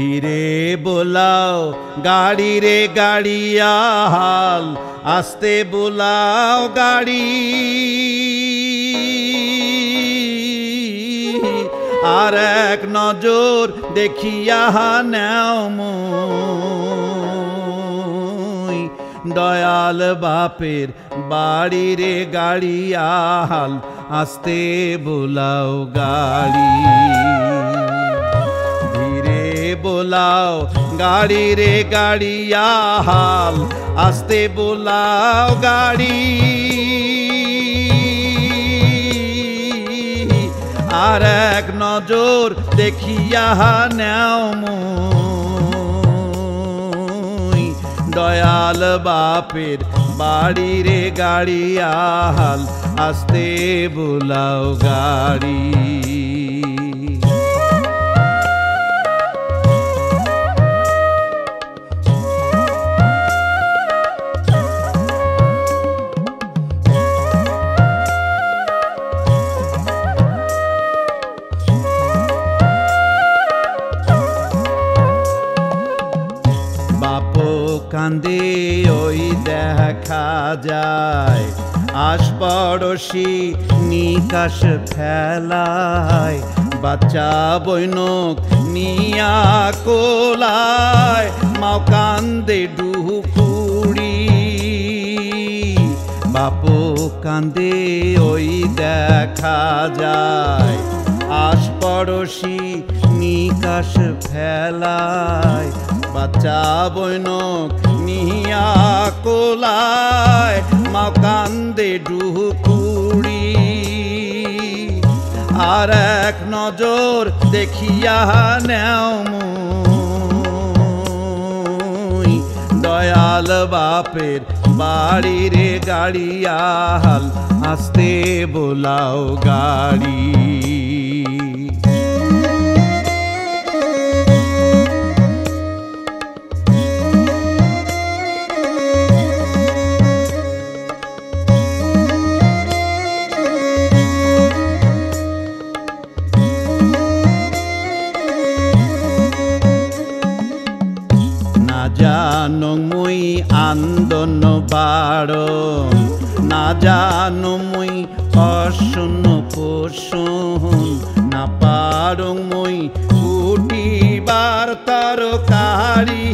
धीरे बोलाओ गाड़ी रे गाड़िया हाल आस्ते बोलाओ गाड़ी आर एक नजर देखिया नाओ मुई दयाल बापेर बाड़ी रे गाड़िया हाल आस्ते बोलाओ गाड़ी बोलाओ गाड़ी रे गाड़िया हाल आस्ते बोलाओ गाड़ी आर एक नजर देखिया नाओ मुई दयाल बापेर बाड़ी रे गाड़िया हाल आस्ते बोलाओ गाड़ी কান্দে ওই দেখা যায় আশপড়শি নিকাশ ফেলায় বাচ্চা বৈনক নিয়া কোলায় মাও কান্দে ডুহুকুড়ি বাপু কান্দে ওই দেখা যায় আশপড়শি নিকাশ ফেলায় বাচ্চা বৈনক নিয়া কোলায় মা কান্দে ডুহুকুড়ি আর এক নজর দেখিয়া নাও মুই দয়াল বাপের বাড়ি রে গাড়িয়া হাল আস্তে বোলাও গাড়ি জানো মুই আন্দোলন বারণ না জানো মুই অশূন্য পোষণ না পারো মুই উঠিবার তারকারি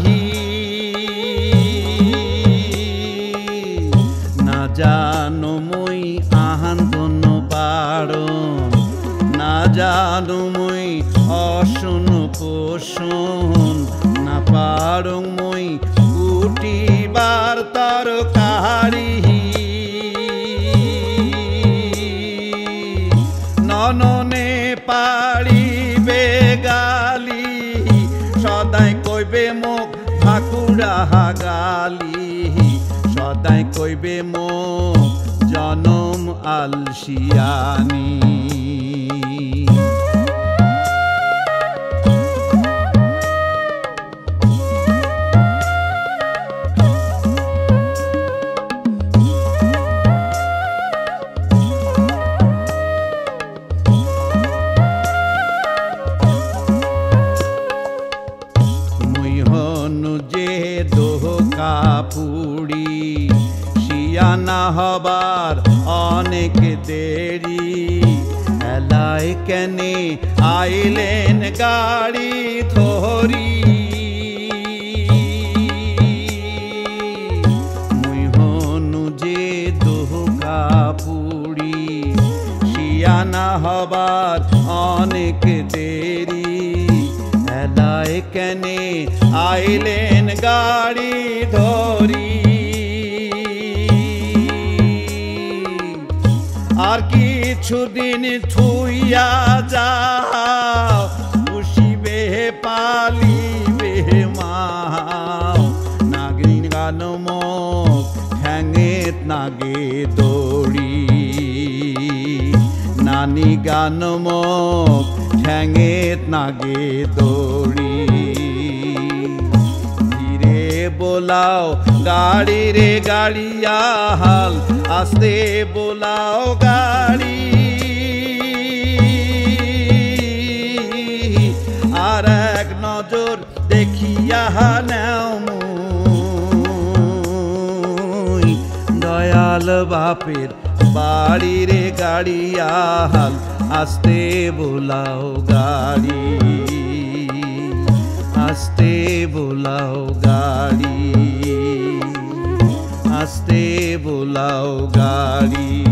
না জানো মুই আন্দোলন বারণ না জানো মুই অশূন্য পোষণ না পারো উঠিবার তারকারি নননে পারিবে গালি সদাই কইবে মোক ঠাকুরা গালি সদাই কইবে মোক জনম আলসিয়ানি না হবার অনেক দেরি এলাই কেনে আইলেন গাড়ি ধরি মুই হনু যে দোহকা পুরি শিয়া না হবার অনেক দেরি এলাই কেনে আইলেন গাড়ি ধরি আর কিছুদিন ছুইয়া যাও পুষিবে পালিবে মাও নাগিন গান মুখ ঠ্যাঙেত নাগে দড়ি নানি গান মুখ ঠ্যাঙেত নাগে দড়ি ধীরে বোলাও গাড়ি রে গাড়িয়া হাল আস্তে বোলাও গাড়ি আর এক নজর हाल बापेर बाड़ी रे गाड़िया हाल आस्ते बोलाओ गाड़ी आस्ते बोलाओ गाड़ी आस्ते बोलाओ गाड़ी।